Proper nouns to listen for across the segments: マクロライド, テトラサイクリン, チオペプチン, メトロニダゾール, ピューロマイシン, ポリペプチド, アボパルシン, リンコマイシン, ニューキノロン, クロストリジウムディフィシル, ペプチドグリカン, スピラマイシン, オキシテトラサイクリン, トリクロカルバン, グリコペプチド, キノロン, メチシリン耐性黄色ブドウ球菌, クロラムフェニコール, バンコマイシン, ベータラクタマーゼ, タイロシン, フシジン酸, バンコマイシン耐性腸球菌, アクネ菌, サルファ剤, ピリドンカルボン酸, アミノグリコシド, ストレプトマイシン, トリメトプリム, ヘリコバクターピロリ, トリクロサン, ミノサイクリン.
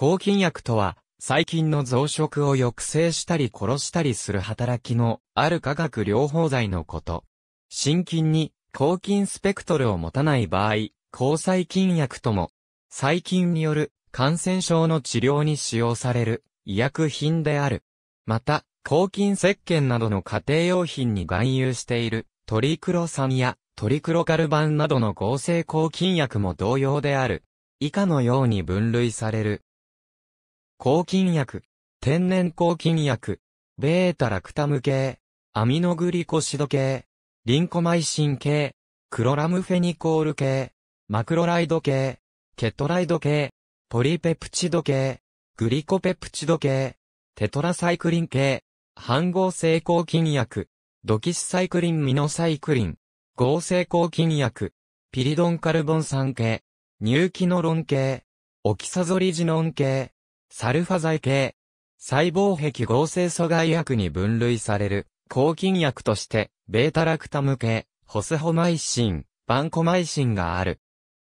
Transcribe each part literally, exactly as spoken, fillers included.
抗菌薬とは、細菌の増殖を抑制したり殺したりする働きのある化学療法剤のこと。真菌に抗菌スペクトルを持たない場合、抗細菌薬とも、細菌による感染症の治療に使用される医薬品である。また、抗菌石鹸などの家庭用品に含有しているトリクロサンやトリクロカルバンなどの合成抗菌薬も同様である。以下のように分類される。抗菌薬、天然抗菌薬、ベータラクタム系、アミノグリコシド系、リンコマイシン系、クロラムフェニコール系、マクロライド系、ケトライド系、ポリペプチド系、グリコペプチド系、テトラサイクリン系、半合成抗菌薬、ドキシサイクリンミノサイクリン、合成抗菌薬、ピリドンカルボン酸系、ニューキノロン系、オキサゾリジノン系、サルファ剤系、細胞壁合成阻害薬に分類される、抗菌薬として、ベータラクタム系、ホスホマイシン、バンコマイシンがある。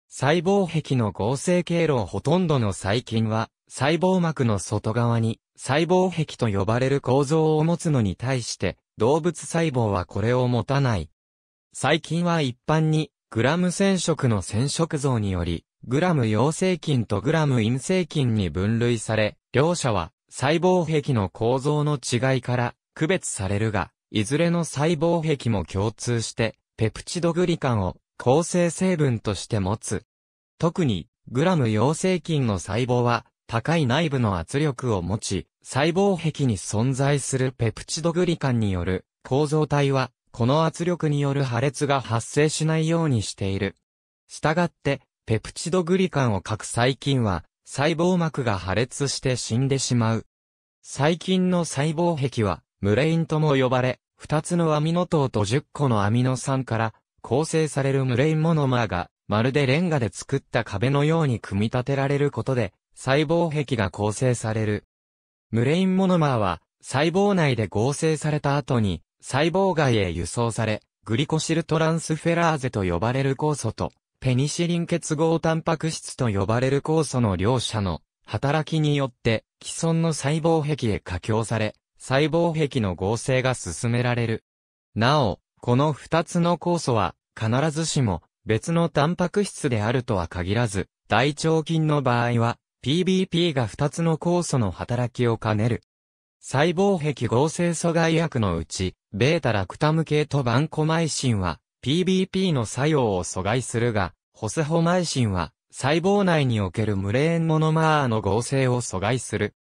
細胞壁の合成経路ほとんどの細菌は、細胞膜の外側に、細胞壁と呼ばれる構造を持つのに対して、動物細胞はこれを持たない。細菌は一般に、グラム染色の染色像により、グラム陽性菌とグラム陰性菌に分類され、両者は細胞壁の構造の違いから区別されるが、いずれの細胞壁も共通して、ペプチドグリカンを構成成分として持つ。特に、グラム陽性菌の細胞は、高い内部の圧力を持ち、細胞壁に存在するペプチドグリカンによる構造体は、この圧力による破裂が発生しないようにしている。したがって、ペプチドグリカンを欠く細菌は、細胞膜が破裂して死んでしまう。細菌の細胞壁は、ムレインとも呼ばれ、ふたつのアミノ糖とじゅっこのアミノ酸から、構成されるムレインモノマーが、まるでレンガで作った壁のように組み立てられることで、細胞壁が構成される。ムレインモノマーは、細胞内で合成された後に、細胞外へ輸送され、グリコシルトランスフェラーゼと呼ばれる酵素と、ペニシリン結合タンパク質と呼ばれる酵素の両者の働きによって既存の細胞壁へ加強され、細胞壁の合成が進められる。なお、この二つの酵素は必ずしも別のタンパク質であるとは限らず、大腸菌の場合は ピービーピー が二つの酵素の働きを兼ねる。細胞壁合成阻害薬のうち、ベータラクタム系とバンコマイシンは、ピービーピー の作用を阻害するが、ホスホマイシンは、細胞内におけるムレインモノマーの合成を阻害する。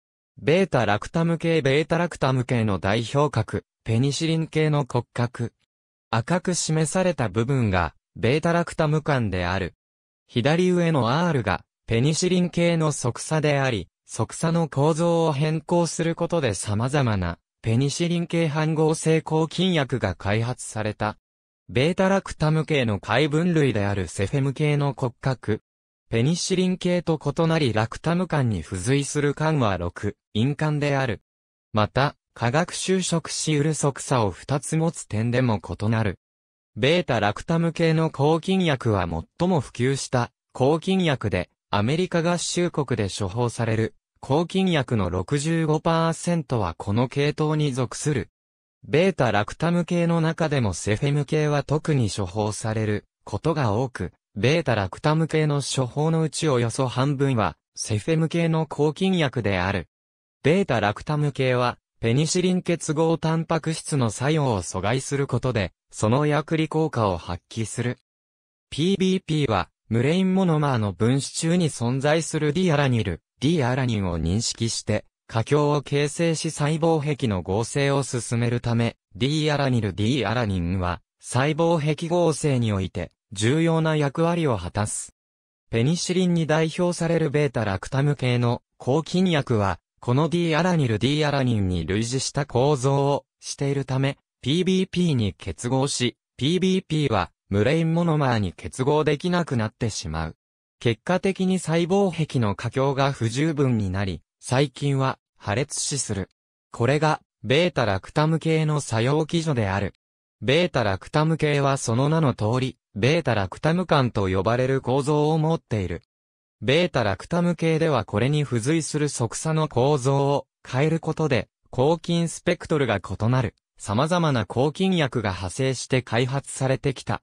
ベータラクタム系ベータラクタム系の代表格、ペニシリン系の骨格。赤く示された部分が、ベータラクタム間である。左上の R が、ペニシリン系の側鎖であり、側鎖の構造を変更することで様々な、ペニシリン系半合成抗菌薬が開発された。ベータラクタム系の下位分類であるセフェム系の骨格。ペニシリン系と異なりラクタム間に付随する間はろく、陰間である。また、化学修飾し得る側鎖をふたつ持つ点でも異なる。ベータラクタム系の抗菌薬は最も普及した抗菌薬で、アメリカ合衆国で処方される抗菌薬の ろくじゅうごパーセント はこの系統に属する。ベータラクタム系の中でもセフェム系は特に処方されることが多く、ベータラクタム系の処方のうちおよそ半分はセフェム系の抗菌薬である。ベータラクタム系はペニシリン結合タンパク質の作用を阻害することで、その薬理効果を発揮する。ピービーピー はムレインモノマーの分子中に存在する D アラニル、D アラニンを認識して、過強を形成し細胞壁の合成を進めるため、D アラニル D アラニンは、細胞壁合成において、重要な役割を果たす。ペニシリンに代表されるベータラクタム系の抗菌薬は、この D アラニル D アラニンに類似した構造をしているため、ピービーピー に結合し、ピービーピー は、ムレインモノマーに結合できなくなってしまう。結果的に細胞壁の過強が不十分になり、細菌は破裂死する。これが、ベータラクタム系の作用基準である。ベータラクタム系はその名の通り、ベータラクタム間と呼ばれる構造を持っている。ベータラクタム系ではこれに付随する側鎖の構造を変えることで、抗菌スペクトルが異なる、様々な抗菌薬が派生して開発されてきた。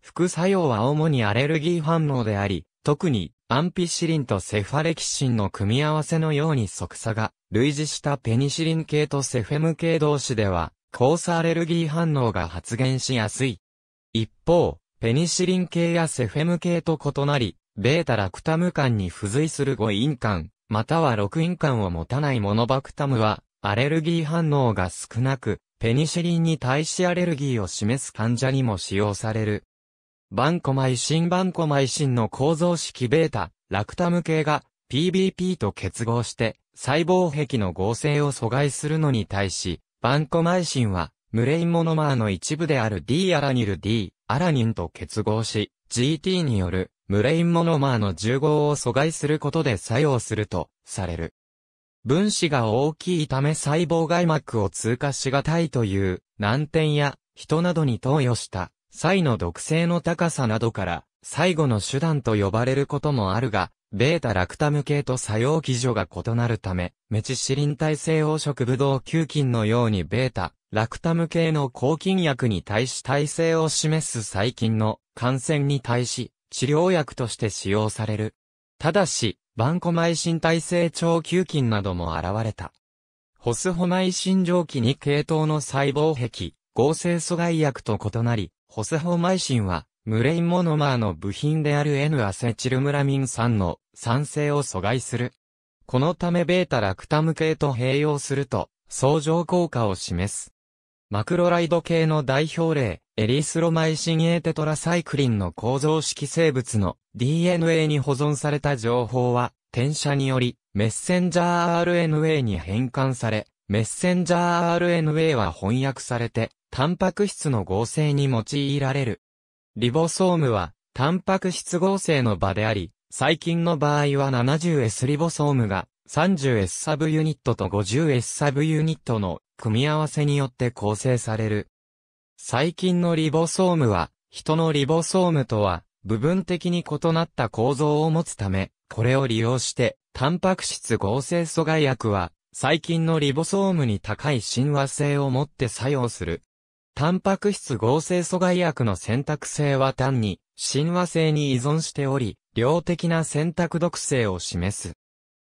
副作用は主にアレルギー反応であり、特にアンピシリンとセファレキシンの組み合わせのように側鎖が類似したペニシリン系とセフェム系同士では、交鎖アレルギー反応が発現しやすい。一方、ペニシリン系やセフェム系と異なり、ベータラクタム間に付随するご陰間、またはろく陰間を持たないモノバクタムは、アレルギー反応が少なく、ペニシリンに対しアレルギーを示す患者にも使用される。バンコマイシンバンコマイシンの構造式ベータラクタム系が ピービーピー と結合して細胞壁の合成を阻害するのに対し、バンコマイシンはムレインモノマーの一部である D アラニル D アラニンと結合し、 ジーティー によるムレインモノマーのじゅう号を阻害することで作用するとされる。分子が大きいため細胞外膜を通過しがたいという難点や、人などに投与した際の毒性の高さなどから最後の手段と呼ばれることもあるが、ベータラクタム系と作用基準が異なるため、メチシリン体性黄色ブドウ球菌のようにベータラクタム系の抗菌薬に対し耐性を示す細菌の感染に対し治療薬として使用される。ただし、バンコマイシン耐性腸球菌なども現れた。ホスホマイシン上記に系統の細胞壁合成阻害薬と異なり、ホスホマイシンはムレインモノマーの部品である N アセチルムラミン酸の酸性を阻害する。このためベータラクタム系と併用すると相乗効果を示す。マクロライド系の代表例、エリスロマイシン A テトラサイクリンの構造式生物の ディーエヌエー に保存された情報は転写によりメッセンジャー アールエヌエー に変換され、メッセンジャー アールエヌエー は翻訳されてタンパク質の合成に用いられる。リボソームはタンパク質合成の場であり、細菌の場合は ななじゅうエス リボソームが さんじゅうエス サブユニットと ごじゅうエス サブユニットの組み合わせによって構成される。細菌のリボソームは、人のリボソームとは、部分的に異なった構造を持つため、これを利用して、タンパク質合成阻害薬は、細菌のリボソームに高い親和性を持って作用する。タンパク質合成阻害薬の選択性は単に、親和性に依存しており、量的な選択毒性を示す。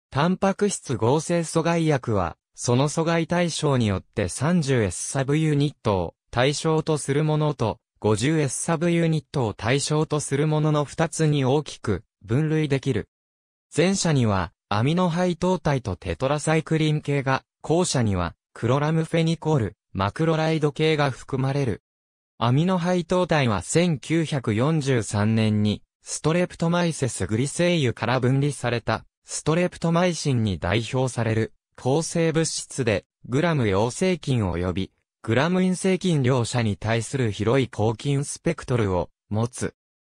タンパク質合成阻害薬は、その阻害対象によって さんじゅうエス サブユニットを、対象とするものと ごじゅうエス サブユニットを対象とするもののふたつに大きく分類できる。前者にはアミノ配糖体とテトラサイクリン系が、後者にはクロラムフェニコール、マクロライド系が含まれる。アミノ配糖体はせんきゅうひゃくよんじゅうさんねんにストレプトマイセスグリセイユから分離されたストレプトマイシンに代表される抗生物質で、グラム陽性菌及びグラム陰性菌両者に対する広い抗菌スペクトルを持つ。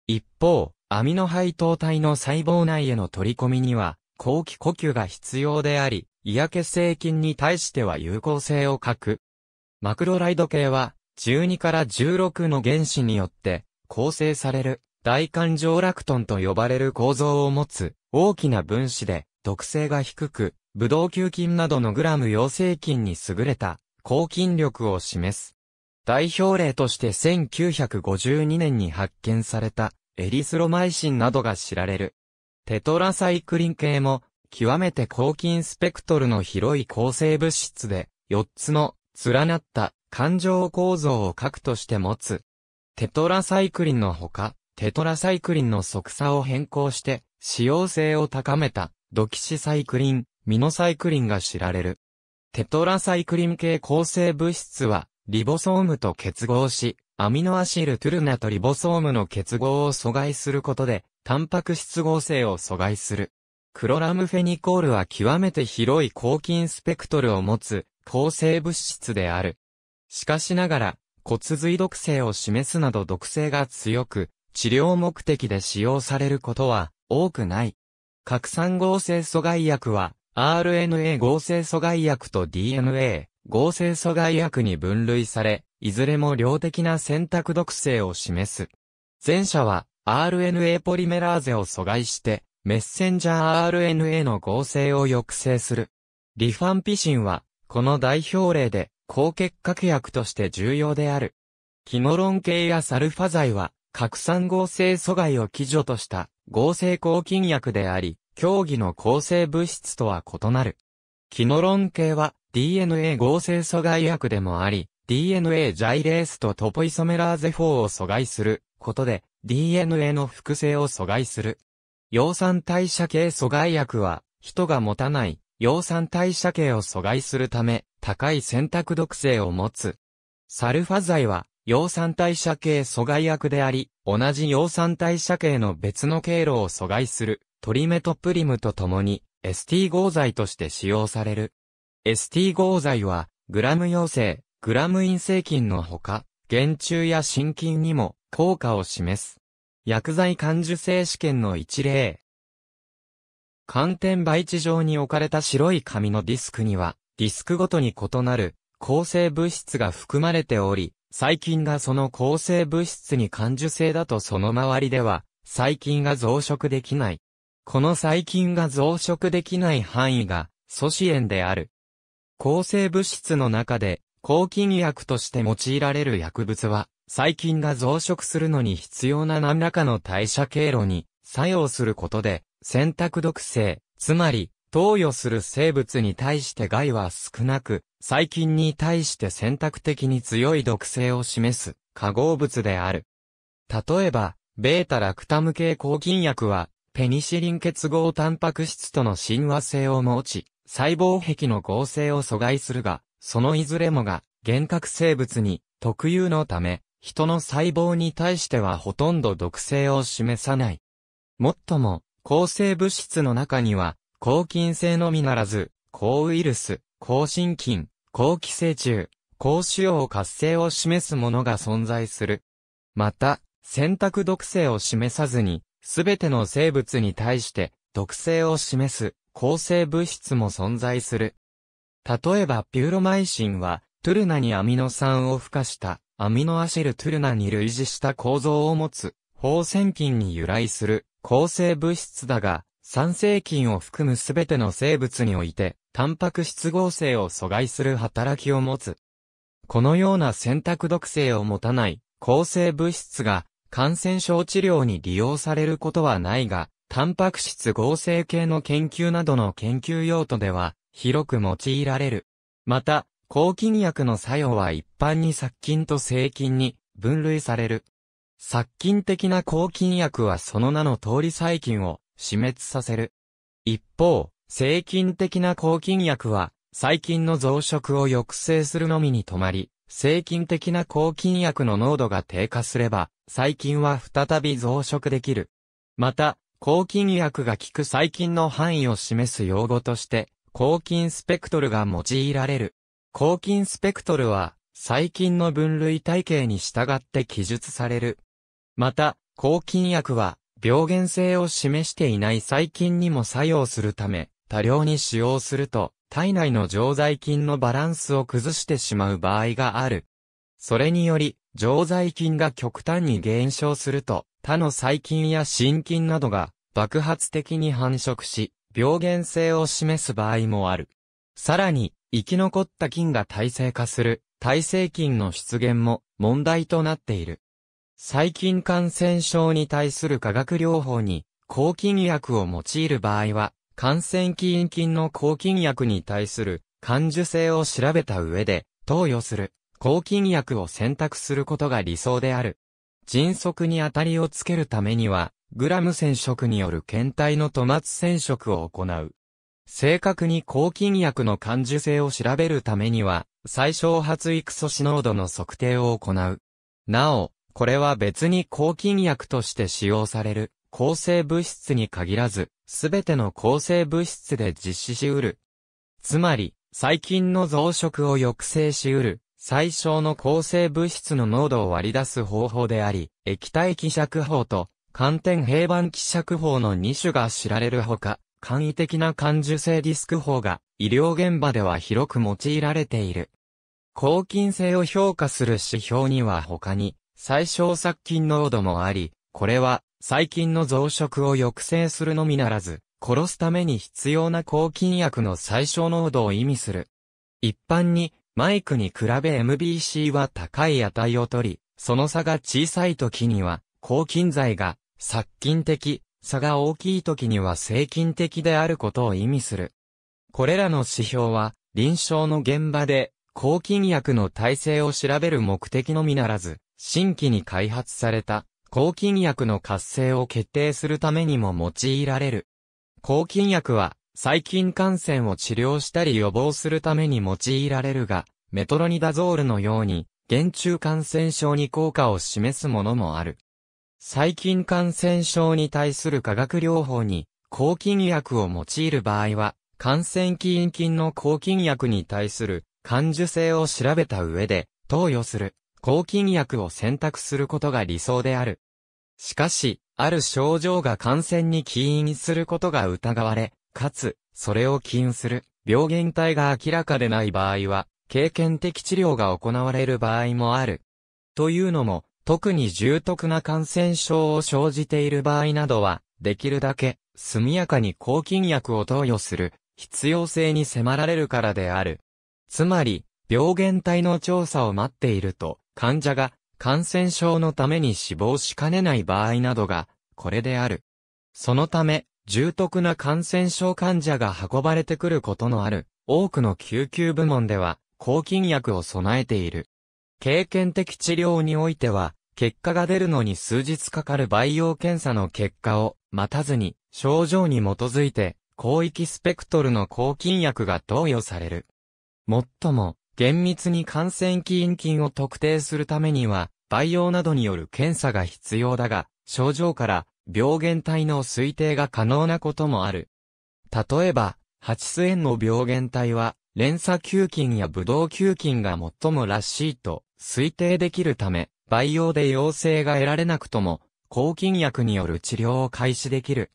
一方、アミノ配糖体の細胞内への取り込みには、後期呼吸が必要であり、胃や血清菌に対しては有効性を欠く。マクロライド系は、じゅうにからじゅうろくの原子によって構成される大環状ラクトンと呼ばれる構造を持つ大きな分子で、毒性が低く、ブドウ球菌などのグラム陽性菌に優れた抗菌力を示す。代表例としてせんきゅうひゃくごじゅうにねんに発見されたエリスロマイシンなどが知られる。テトラサイクリン系も極めて抗菌スペクトルの広い構成物質で、よっつの連なった環状構造を核として持つ。テトラサイクリンのほか、テトラサイクリンの側鎖を変更して使用性を高めたドキシサイクリン、ミノサイクリンが知られる。テトラサイクリン系構成物質は、リボソームと結合し、アミノアシルトゥルナとリボソームの結合を阻害することで、タンパク質合成を阻害する。クロラムフェニコールは極めて広い抗菌スペクトルを持つ、抗生物質である。しかしながら、骨髄毒性を示すなど毒性が強く、治療目的で使用されることは多くない。核酸合成阻害薬は、アールエヌエー 合成阻害薬と ディーエヌエー 合成阻害薬に分類され、いずれも量的な選択毒性を示す。前者は アールエヌエー ポリメラーゼを阻害して、メッセンジャー アールエヌエー の合成を抑制する。リファンピシンは、この代表例で、抗結核薬として重要である。キノロン系やサルファ剤は、核酸合成阻害を基準とした合成抗菌薬であり、競技の構成物質とは異なる。キノロン系は ディーエヌエー 合成阻害薬でもあり、ディーエヌエー ジャイレースとトポイソメラーゼフォーを阻害することで ディーエヌエー の複製を阻害する。葉酸代謝系阻害薬は、人が持たない葉酸代謝系を阻害するため、高い選択毒性を持つ。サルファ剤は、葉酸代謝系阻害薬であり、同じ葉酸代謝系の別の経路を阻害するトリメトプリムとともに エスティー 合剤として使用される。エスティー 合剤はグラム陽性、グラム陰性菌のほか、原虫や真菌にも効果を示す。薬剤感受性試験の一例。寒天培地上に置かれた白い紙のディスクには、ディスクごとに異なる抗生物質が含まれており、細菌がその抗生物質に感受性だとその周りでは細菌が増殖できない。この細菌が増殖できない範囲が組織炎である。抗生物質の中で抗菌薬として用いられる薬物は細菌が増殖するのに必要な何らかの代謝経路に作用することで選択毒性、つまり投与する生物に対して害は少なく、細菌に対して選択的に強い毒性を示す化合物である。例えば、ベータラクタム系抗菌薬は、ペニシリン結合タンパク質との親和性を持ち、細胞壁の合成を阻害するが、そのいずれもが、原核生物に特有のため、人の細胞に対してはほとんど毒性を示さない。もっとも、抗生物質の中には、抗菌性のみならず、抗ウイルス、抗真菌、抗寄生虫、抗腫瘍活性を示すものが存在する。また、選択毒性を示さずに、すべての生物に対して毒性を示す抗生物質も存在する。例えばピューロマイシンは、トゥルナにアミノ酸を付加したアミノアシルトゥルナに類似した構造を持つ、放線菌に由来する抗生物質だが、酸性菌を含むすべての生物において、タンパク質合成を阻害する働きを持つ。このような選択毒性を持たない抗生物質が感染症治療に利用されることはないが、タンパク質合成系の研究などの研究用途では広く用いられる。また、抗菌薬の作用は一般に殺菌と生菌に分類される。殺菌的な抗菌薬はその名の通り細菌を死滅させる。一方、生菌的な抗菌薬は、細菌の増殖を抑制するのみに止まり、生菌的な抗菌薬の濃度が低下すれば、細菌は再び増殖できる。また、抗菌薬が効く細菌の範囲を示す用語として、抗菌スペクトルが用いられる。抗菌スペクトルは、細菌の分類体系に従って記述される。また、抗菌薬は、病原性を示していない細菌にも作用するため、多量に使用すると、体内の常在菌のバランスを崩してしまう場合がある。それにより、常在菌が極端に減少すると、他の細菌や真菌などが爆発的に繁殖し、病原性を示す場合もある。さらに、生き残った菌が耐性化する、耐性菌の出現も問題となっている。細菌感染症に対する化学療法に抗菌薬を用いる場合は、感染起因菌の抗菌薬に対する感受性を調べた上で、投与する抗菌薬を選択することが理想である。迅速に当たりをつけるためには、グラム染色による検体の塗抹染色を行う。正確に抗菌薬の感受性を調べるためには、最小発育素子濃度の測定を行う。なお、これは別に抗菌薬として使用される抗生物質に限らず、すべての抗生物質で実施し得る。つまり、細菌の増殖を抑制し得る最小の抗生物質の濃度を割り出す方法であり、液体希釈法と寒天平板希釈法のに種が知られるほか、簡易的な感受性ディスク法が医療現場では広く用いられている。抗菌性を評価する指標には他に、最小殺菌濃度もあり、これは細菌の増殖を抑制するのみならず、殺すために必要な抗菌薬の最小濃度を意味する。一般に、マイクに比べ エムビーシー は高い値を取り、その差が小さい時には、抗菌剤が殺菌的、差が大きい時には生菌的であることを意味する。これらの指標は、臨床の現場で、抗菌薬の耐性を調べる目的のみならず、新規に開発された抗菌薬の活性を決定するためにも用いられる。抗菌薬は細菌感染を治療したり予防するために用いられるが、メトロニダゾールのように、原虫感染症に効果を示すものもある。細菌感染症に対する化学療法に抗菌薬を用いる場合は、感染起因菌の抗菌薬に対する感受性を調べた上で、投与する抗菌薬を選択することが理想である。しかし、ある症状が感染に起因することが疑われ、かつ、それを起因する病原体が明らかでない場合は、経験的治療が行われる場合もある。というのも、特に重篤な感染症を生じている場合などは、できるだけ速やかに抗菌薬を投与する必要性に迫られるからである。つまり、病原体の調査を待っていると、患者が感染症のために死亡しかねない場合などが、これである。そのため、重篤な感染症患者が運ばれてくることのある、多くの救急部門では、抗菌薬を備えている。経験的治療においては、結果が出るのに数日かかる培養検査の結果を待たずに、症状に基づいて、広域スペクトルの抗菌薬が投与される。もっとも、厳密に感染起因菌を特定するためには、培養などによる検査が必要だが、症状から病原体の推定が可能なこともある。例えば、蜂巣炎の病原体は、連鎖球菌やブドウ球菌が最もらしいと推定できるため、培養で陽性が得られなくとも、抗菌薬による治療を開始できる。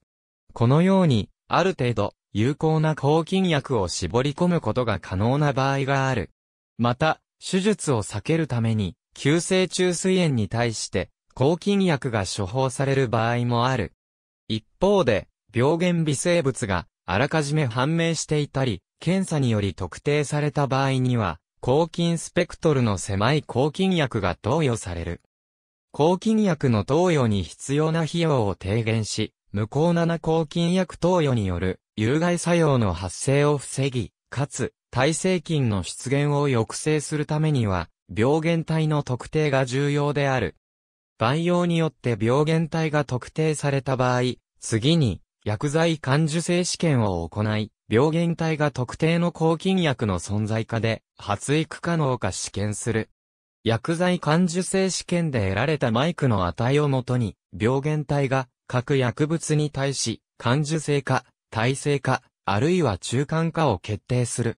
このように、ある程度、有効な抗菌薬を絞り込むことが可能な場合がある。また、手術を避けるために、急性虫垂炎に対して、抗菌薬が処方される場合もある。一方で、病原微生物があらかじめ判明していたり、検査により特定された場合には、抗菌スペクトルの狭い抗菌薬が投与される。抗菌薬の投与に必要な費用を低減し、無効な抗菌薬投与による有害作用の発生を防ぎ、かつ、耐性菌の出現を抑制するためには、病原体の特定が重要である。培養によって病原体が特定された場合、次に、薬剤感受性試験を行い、病原体が特定の抗菌薬の存在下で、発育可能か試験する。薬剤感受性試験で得られたマイクの値をもとに、病原体が各薬物に対し、感受性か、耐性か、あるいは中間かを決定する。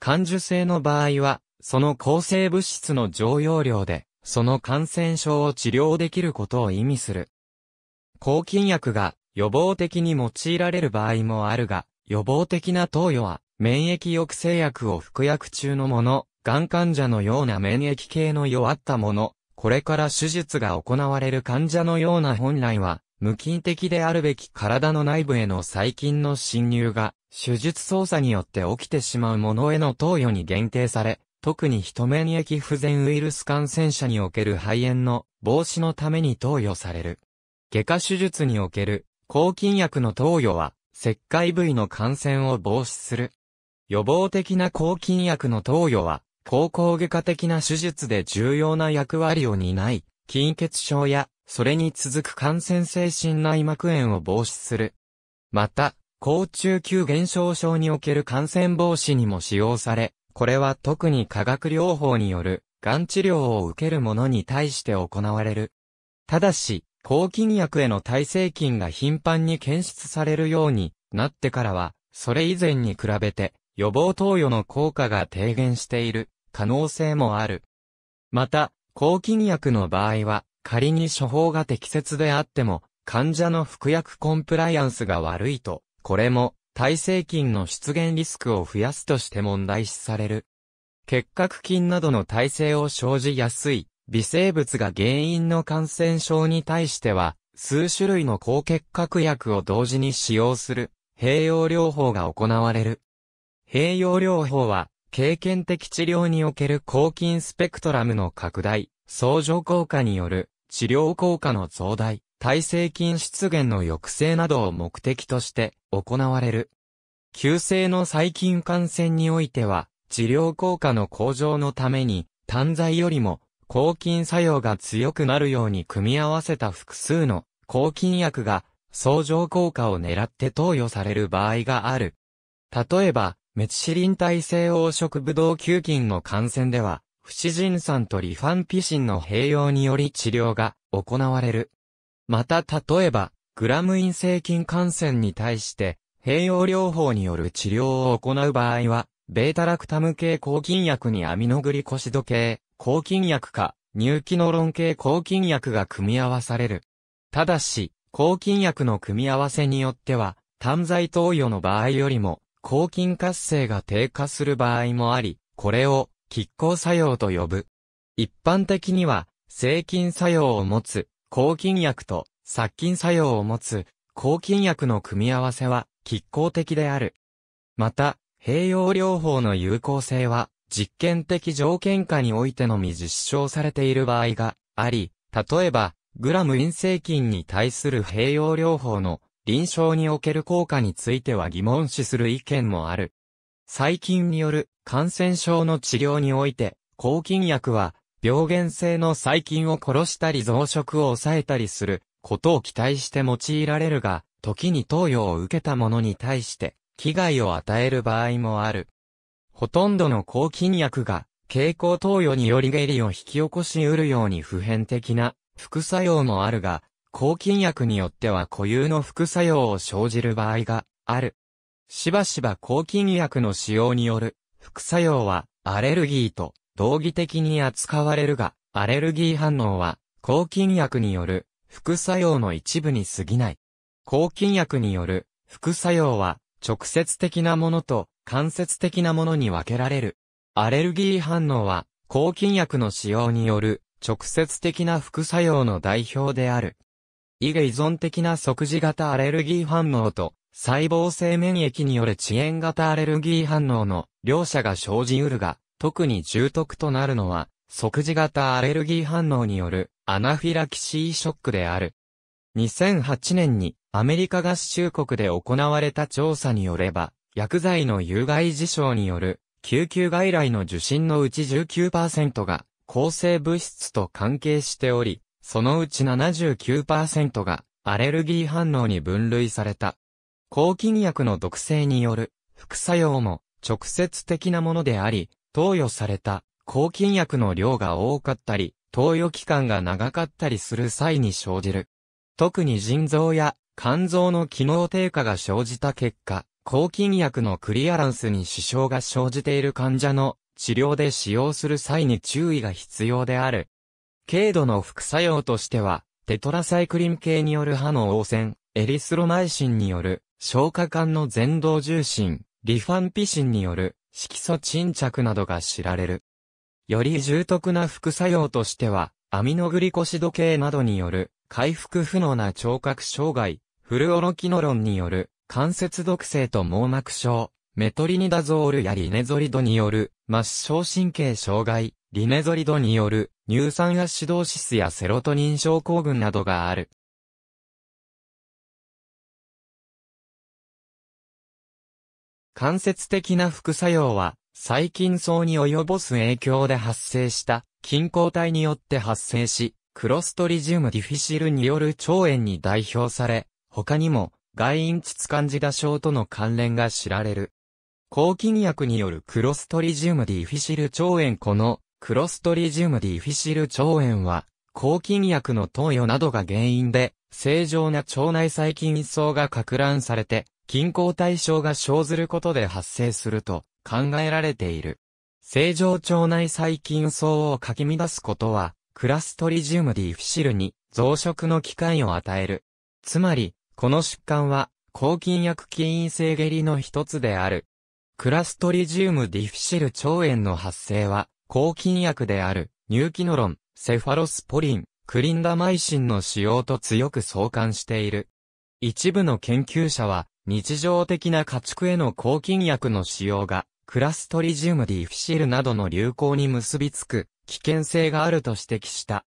感受性の場合は、その抗生物質の常用量で、その感染症を治療できることを意味する。抗菌薬が予防的に用いられる場合もあるが、予防的な投与は、免疫抑制薬を服薬中のもの、がん患者のような免疫系の弱ったもの、これから手術が行われる患者のような本来は、無菌的であるべき体の内部への細菌の侵入が、手術操作によって起きてしまうものへの投与に限定され、特にヒト免疫不全ウイルス感染者における肺炎の防止のために投与される。外科手術における抗菌薬の投与は、切開部位の感染を防止する。予防的な抗菌薬の投与は、口腔外科的な手術で重要な役割を担い、菌血症や、それに続く感染性心内膜炎を防止する。また、高中級減少症における感染防止にも使用され、これは特に化学療法による、がん治療を受ける者に対して行われる。ただし、抗菌薬への耐性菌が頻繁に検出されるようになってからは、それ以前に比べて、予防投与の効果が低減している、可能性もある。また、抗菌薬の場合は、仮に処方が適切であっても、患者の服薬コンプライアンスが悪いと、これも、耐性菌の出現リスクを増やすとして問題視される。結核菌などの耐性を生じやすい微生物が原因の感染症に対しては、数種類の抗結核薬を同時に使用する、併用療法が行われる。併用療法は、経験的治療における抗菌スペクトラムの拡大、相乗効果による治療効果の増大、耐性菌出現の抑制などを目的として行われる。急性の細菌感染においては、治療効果の向上のために、単剤よりも抗菌作用が強くなるように組み合わせた複数の抗菌薬が相乗効果を狙って投与される場合がある。例えば、メチシリン耐性黄色ブドウ球菌の感染では、フシジン酸とリファンピシンの併用により治療が行われる。また例えば、グラムイン性菌感染に対して、併用療法による治療を行う場合は、ベータラクタム系抗菌薬にアミノグリコシド系抗菌薬か、乳機ノロン系抗菌薬が組み合わされる。ただし、抗菌薬の組み合わせによっては、単剤投与の場合よりも、抗菌活性が低下する場合もあり、これを拮抗作用と呼ぶ。一般的には、制菌作用を持つ抗菌薬と殺菌作用を持つ抗菌薬の組み合わせは拮抗的である。また、併用療法の有効性は、実験的条件下においてのみ実証されている場合があり、例えば、グラムイン性菌に対する併用療法の臨床における効果については疑問視する意見もある。細菌による感染症の治療において、抗菌薬は病原性の細菌を殺したり増殖を抑えたりすることを期待して用いられるが、時に投与を受けたものに対して危害を与える場合もある。ほとんどの抗菌薬が経口投与により下痢を引き起こし得るように普遍的な副作用もあるが、抗菌薬によっては固有の副作用を生じる場合がある。しばしば抗菌薬の使用による副作用はアレルギーと同義的に扱われるが、アレルギー反応は抗菌薬による副作用の一部に過ぎない。抗菌薬による副作用は直接的なものと間接的なものに分けられる。アレルギー反応は抗菌薬の使用による直接的な副作用の代表である。異化依存的な即時型アレルギー反応と細胞性免疫による遅延型アレルギー反応の両者が生じうるが、特に重篤となるのは即時型アレルギー反応によるアナフィラキシーショックである。にせんはちねんにアメリカ合衆国で行われた調査によれば、薬剤の有害事象による救急外来の受診のうち じゅうきゅうパーセント が抗生物質と関係しており、そのうち ななじゅうきゅうパーセント がアレルギー反応に分類された。抗菌薬の毒性による副作用も直接的なものであり、投与された抗菌薬の量が多かったり、投与期間が長かったりする際に生じる。特に腎臓や肝臓の機能低下が生じた結果、抗菌薬のクリアランスに支障が生じている患者の治療で使用する際に注意が必要である。軽度の副作用としては、テトラサイクリン系による歯の汚染、エリスロマイシンによる消化管の前動重心、リファンピシンによる色素沈着などが知られる。より重篤な副作用としては、アミノグリコシド系などによる回復不能な聴覚障害、フルオロキノロンによる関節毒性と網膜症、メトリニダゾールやリネゾリドによる末梢神経障害、リネゾリドによる乳酸アシドーシスやセロトニン症候群などがある。間接的な副作用は細菌層に及ぼす影響で発生した菌抗体によって発生し、クロストリジウムディフィシルによる腸炎に代表され、他にも外陰膣カンジダ症との関連が知られる。抗菌薬によるクロストリジウムディフィシル腸炎このクロストリジウムディフィシル腸炎は、抗菌薬の投与などが原因で、正常な腸内細菌層が攪乱されて、菌抗体症が生ずることで発生すると考えられている。正常腸内細菌層をかき乱すことは、クロストリジウムディフィシルに増殖の機会を与える。つまり、この疾患は、抗菌薬起因性下痢の一つである。クロストリジウムディフィシル腸炎の発生は、抗菌薬である、乳機ノロン、セファロスポリン、クリンダマイシンの使用と強く相関している。一部の研究者は、日常的な家畜への抗菌薬の使用が、クラストリジウムディフィシルなどの流行に結びつく危険性があると指摘した。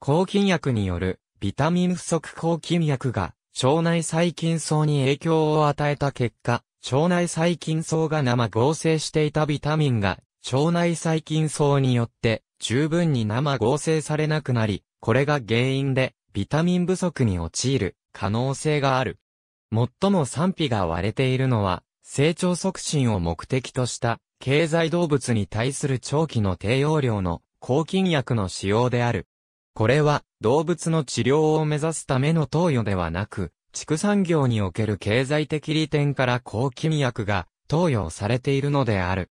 抗菌薬によるビタミン不足抗菌薬が腸内細菌層に影響を与えた結果、腸内細菌層が生合成していたビタミンが腸内細菌層によって十分に生合成されなくなり、これが原因でビタミン不足に陥る可能性がある。最も賛否が割れているのは、成長促進を目的とした経済動物に対する長期の低用量の抗菌薬の使用である。これは動物の治療を目指すための投与ではなく、畜産業における経済的利点から抗菌薬が投与されているのである。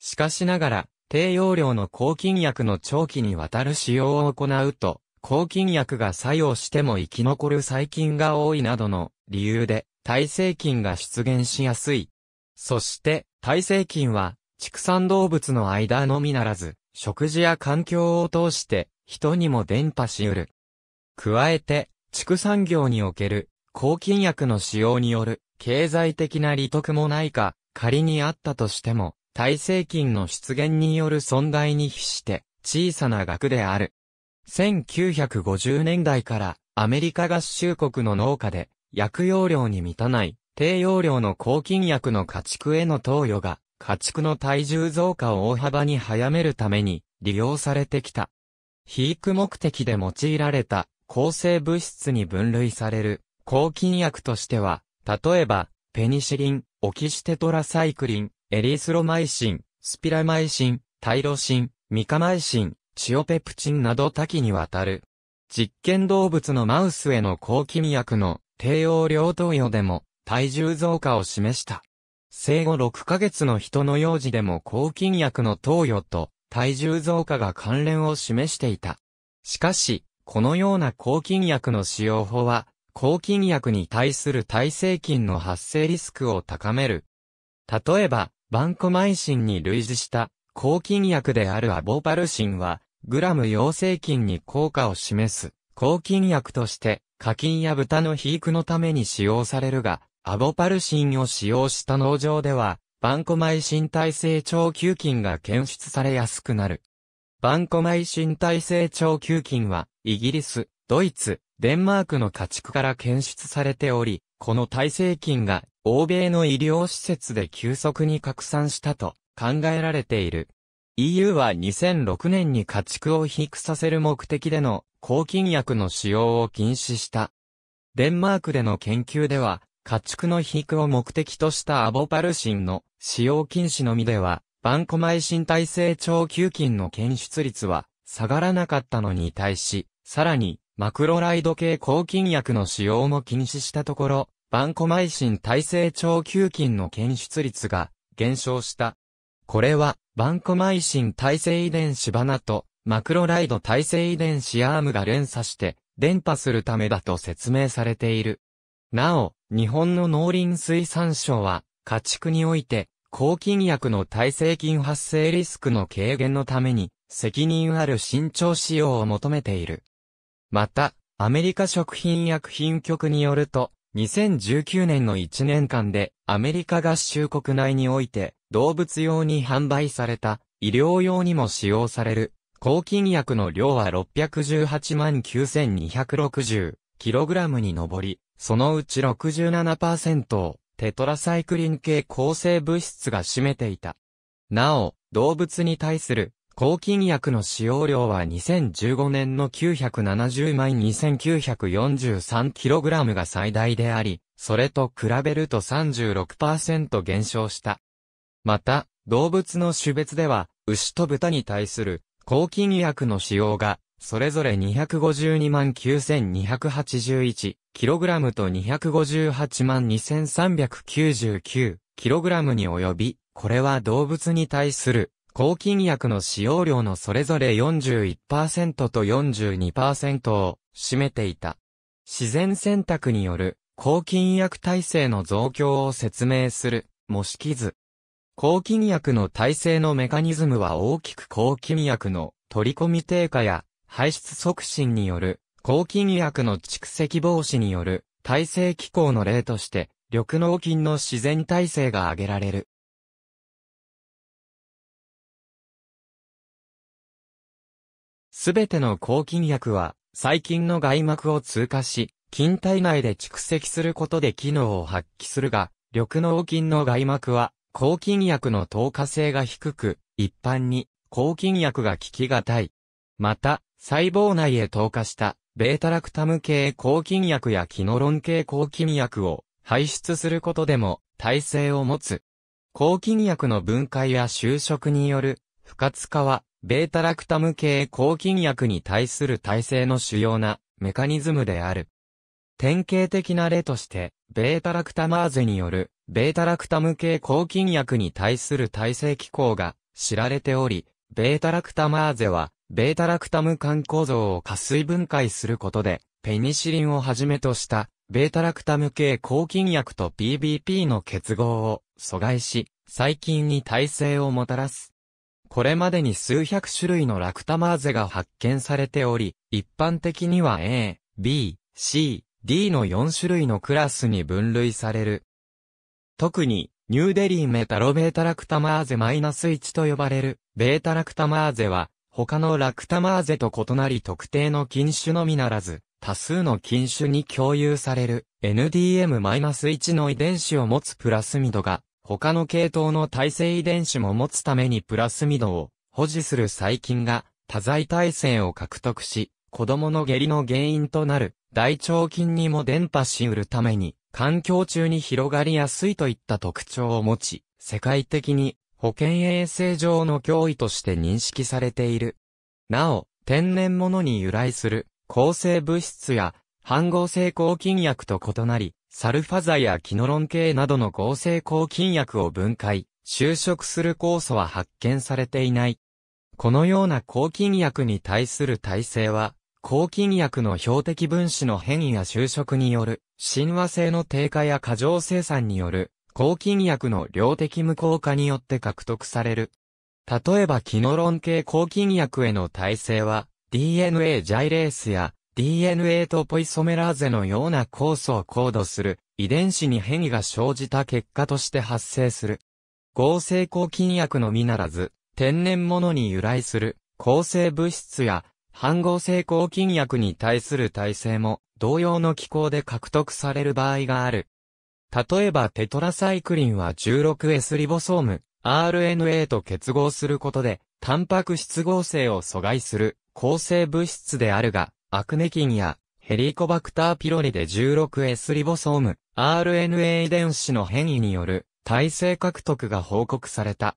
しかしながら、低用量の抗菌薬の長期にわたる使用を行うと、抗菌薬が作用しても生き残る細菌が多いなどの理由で耐性菌が出現しやすい。そして、耐性菌は畜産動物の間のみならず、食事や環境を通して、人にも伝播し得る。加えて、畜産業における抗菌薬の使用による経済的な利得もないか、仮にあったとしても、耐性菌の出現による損害に比して小さな額である。せんきゅうひゃくごじゅうねんだいからアメリカ合衆国の農家で薬用量に満たない低用量の抗菌薬の家畜への投与が家畜の体重増加を大幅に早めるために利用されてきた。肥育目的で用いられた抗生物質に分類される抗菌薬としては、例えば、ペニシリン、オキシテトラサイクリン、エリスロマイシン、スピラマイシン、タイロシン、ミカマイシン、チオペプチンなど多岐にわたる。実験動物のマウスへの抗菌薬の低用量投与でも体重増加を示した。生後ろっかげつの人の幼児でも抗菌薬の投与と、体重増加が関連を示していた。しかし、このような抗菌薬の使用法は、抗菌薬に対する耐性菌の発生リスクを高める。例えば、バンコマイシンに類似した抗菌薬であるアボパルシンは、グラム陽性菌に効果を示す抗菌薬として、家禽や豚の肥育のために使用されるが、アボパルシンを使用した農場では、バンコマイシン耐性腸球菌が検出されやすくなる。バンコマイシン耐性腸球菌は、イギリス、ドイツ、デンマークの家畜から検出されており、この耐性菌が、欧米の医療施設で急速に拡散したと考えられている。イーユー はにせんろくねんに家畜を肥育させる目的での抗菌薬の使用を禁止した。デンマークでの研究では、家畜の肥育を目的としたアボパルシンの使用禁止のみでは、バンコマイシン耐性腸球菌の検出率は下がらなかったのに対し、さらにマクロライド系抗菌薬の使用も禁止したところ、バンコマイシン耐性腸球菌の検出率が減少した。これはバンコマイシン耐性遺伝子バナとマクロライド耐性遺伝子アームが連鎖して伝播するためだと説明されている。なお、日本の農林水産省は、家畜において、抗菌薬の耐性菌発生リスクの軽減のために、責任ある慎重使用を求めている。また、アメリカ食品医薬品局によると、にせんじゅうきゅうねんのいちねんかんで、アメリカ合衆国内において、動物用に販売された、医療用にも使用される、抗菌薬の量はろっぴゃくじゅうはちまんきゅうせんにひゃくろくじゅうキログラムに上り、そのうち ろくじゅうななパーセント をテトラサイクリン系抗生物質が占めていた。なお、動物に対する抗菌薬の使用量はにせんじゅうごねんのきゅうひゃくななじゅうまんにせんきゅうひゃくよんじゅうさんキログラム が最大であり、それと比べると さんじゅうろくパーセント 減少した。また、動物の種別では、牛と豚に対する抗菌薬の使用が、それぞれ にひゃくごじゅうにまんきゅうせんにひゃくはちじゅういちキログラム と にひゃくごじゅうはちまんにせんさんびゃくきゅうじゅうきゅうキログラム に及び、これは動物に対する抗菌薬の使用量のそれぞれ よんじゅういちパーセント と よんじゅうにパーセント を占めていた。自然選択による抗菌薬耐性の増強を説明する模式図。抗菌薬の耐性のメカニズムは大きく抗菌薬の取り込み低下や排出促進による抗菌薬の蓄積防止による耐性機構の例として緑膿菌の自然耐性が挙げられる。すべての抗菌薬は細菌の外膜を通過し、菌体内で蓄積することで機能を発揮するが、緑膿菌の外膜は抗菌薬の透過性が低く、一般に抗菌薬が効きがたい。また、細胞内へ透過したベータラクタム系抗菌薬やキノロン系抗菌薬を排出することでも耐性を持つ。抗菌薬の分解や収縮による不活化は、ベータラクタム系抗菌薬に対する耐性の主要なメカニズムである。典型的な例として、ベータラクタマーゼによる、ベータラクタム系抗菌薬に対する耐性機構が知られており、ベータラクタマーゼは、ベータラクタム間構造を加水分解することで、ペニシリンをはじめとした、ベータラクタム系抗菌薬と ピービーピー の結合を阻害し、細菌に耐性をもたらす。これまでに数百種類のラクタマーゼが発見されており、一般的には A、B、C、D のよん種類のクラスに分類される。特に、ニューデリーメタロベータラクタマーゼ マイナスいち と呼ばれる、ベータラクタマーゼは、他のラクタマーゼと異なり特定の菌種のみならず、多数の菌種に共有される エヌディーエムマイナスいち の遺伝子を持つプラスミドが、他の系統の耐性遺伝子も持つためにプラスミドを保持する細菌が多剤耐性を獲得し、子供の下痢の原因となる大腸菌にも伝播しうるために、環境中に広がりやすいといった特徴を持ち、世界的に保健衛生上の脅威として認識されている。なお、天然物に由来する抗生物質や半合成抗菌薬と異なり、サルファ剤やキノロン系などの合成抗菌薬を分解、収縮する酵素は発見されていない。このような抗菌薬に対する耐性は、抗菌薬の標的分子の変異や収縮による、親和性の低下や過剰生産による、抗菌薬の量的無効化によって獲得される。例えばキノロン系抗菌薬への耐性は、ディーエヌエー ジャイレースや、ディーエヌエー とポイソメラーゼのような酵素をコードする遺伝子に変異が生じた結果として発生する。合成抗菌薬のみならず、天然物に由来する抗生物質や半合成抗菌薬に対する耐性も同様の機構で獲得される場合がある。例えばテトラサイクリンは じゅうろくエス リボソーム アールエヌエー と結合することでタンパク質合成を阻害する抗生物質であるが、アクネ菌やヘリコバクターピロリで じゅうろくエス リボソーム アールエヌエー 遺伝子の変異による耐性獲得が報告された。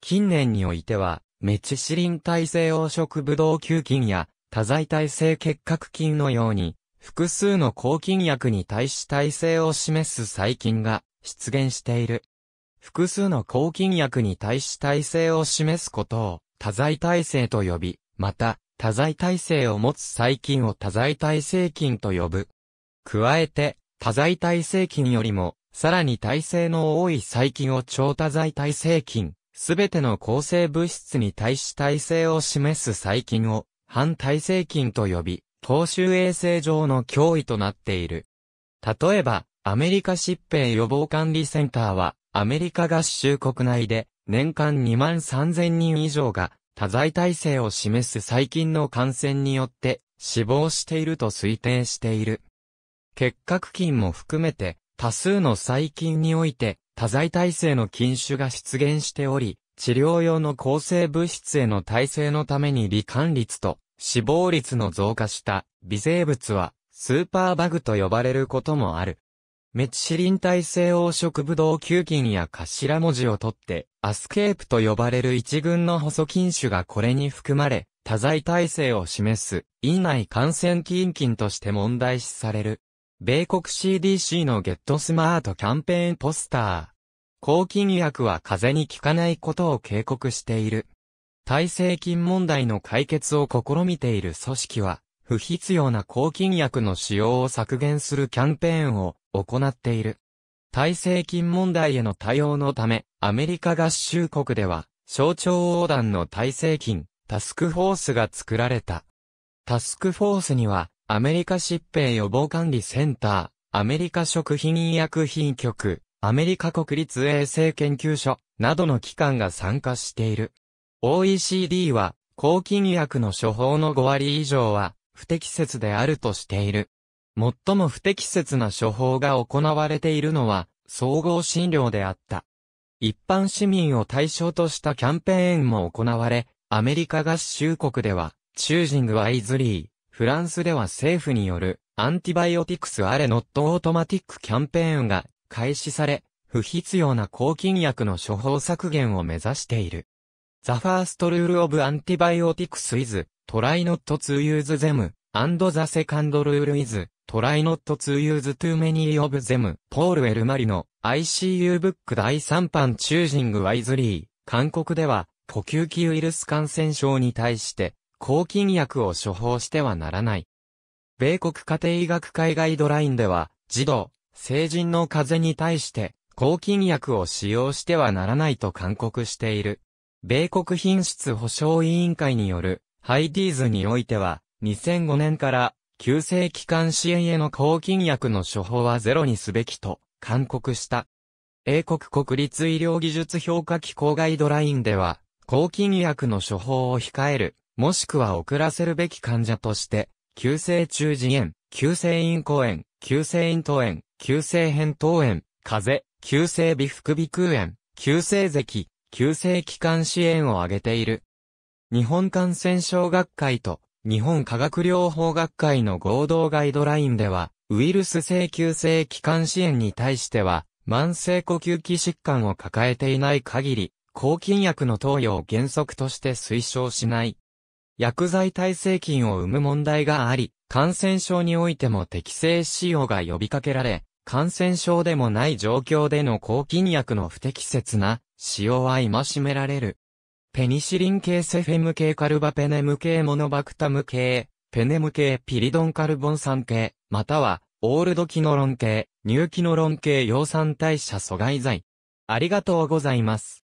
近年においてはメチシリン耐性黄色ブドウ球菌や多剤耐性結核菌のように複数の抗菌薬に対し耐性を示す細菌が出現している。複数の抗菌薬に対し耐性を示すことを多剤耐性と呼び、また、多剤耐性を持つ細菌を多剤耐性菌と呼ぶ。加えて、多剤耐性菌よりも、さらに耐性の多い細菌を超多剤耐性菌、すべての抗生物質に対し耐性を示す細菌を、反耐性菌と呼び、公衆衛生上の脅威となっている。例えば、アメリカ疾病予防管理センターは、アメリカ合衆国内で、年間にまんさんぜんにん以上が、多剤耐性を示す細菌の感染によって死亡していると推定している。結核菌も含めて多数の細菌において多剤耐性の菌種が出現しており、治療用の抗生物質への耐性のために罹患率と死亡率の増加した微生物はスーパーバグと呼ばれることもある。メチシリン耐性黄色ブドウ球菌や頭文字を取ってアスケープと呼ばれる一群の細菌種がこれに含まれ、多剤耐性を示す院内感染菌菌として問題視される。米国 シーディーシー のゲットスマートキャンペーンポスター。抗菌薬は風邪に効かないことを警告している。耐性菌問題の解決を試みている組織は、不必要な抗菌薬の使用を削減するキャンペーンを行っている。耐性菌問題への対応のため、アメリカ合衆国では、小腸横断の耐性菌、タスクフォースが作られた。タスクフォースには、アメリカ疾病予防管理センター、アメリカ食品医薬品局、アメリカ国立衛生研究所などの機関が参加している。オーイーシーディー は、抗菌薬の処方のごわり以上は、不適切であるとしている。最も不適切な処方が行われているのは、総合診療であった。一般市民を対象としたキャンペーンも行われ、アメリカ合衆国では、チュージングはイズリー、フランスでは政府によるアンティバイオティクスアレノットオートマティックキャンペーンが開始され、不必要な抗菌薬の処方削減を目指している。The first rule of antibiotics is try not to use them, and the second rule is try not to use too many of them. ポール・エルマリの アイシーユー ブックだいさんばんチュージング・ワイズリー。韓国では呼吸器ウイルス感染症に対して抗菌薬を処方してはならない。米国家庭医学会ガイドラインでは、児童、成人の風邪に対して、抗菌薬を使用してはならないと勧告している。米国品質保証委員会による、ハイディーズにおいては、にせんごねんから、急性気管支炎への抗菌薬の処方はゼロにすべきと、勧告した。英国国立医療技術評価機構ガイドラインでは、抗菌薬の処方を控える。もしくは遅らせるべき患者として、急性中耳炎、急性咽喉炎、急性咽頭炎、急性扁桃炎、風邪、急性鼻副鼻腔炎、急性咳、急性気管支炎を挙げている。日本感染症学会と日本科学療法学会の合同ガイドラインでは、ウイルス性急性気管支炎に対しては、慢性呼吸器疾患を抱えていない限り、抗菌薬の投与を原則として推奨しない。薬剤耐性菌を生む問題があり、感染症においても適正使用が呼びかけられ、感染症でもない状況での抗菌薬の不適切な使用は戒められる。ペニシリン系セフェム系カルバペネム系モノバクタム系、ペネム系ピリドンカルボン酸系、またはオールドキノロン系、ニューキノロン系葉酸代謝阻害剤。ありがとうございます。